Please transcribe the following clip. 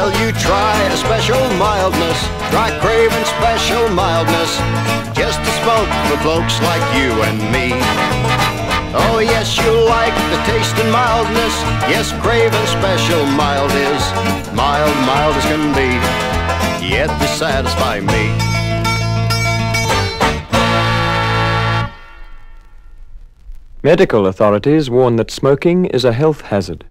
Well, you try a special mildness. Try Craven Special Mildness, just to smoke for folks like you and me. Oh yes, you'll like the taste and mildness. Yes, Craven Special Mild is mild, mild as can be, yet they satisfy me. Medical authorities warn that smoking is a health hazard.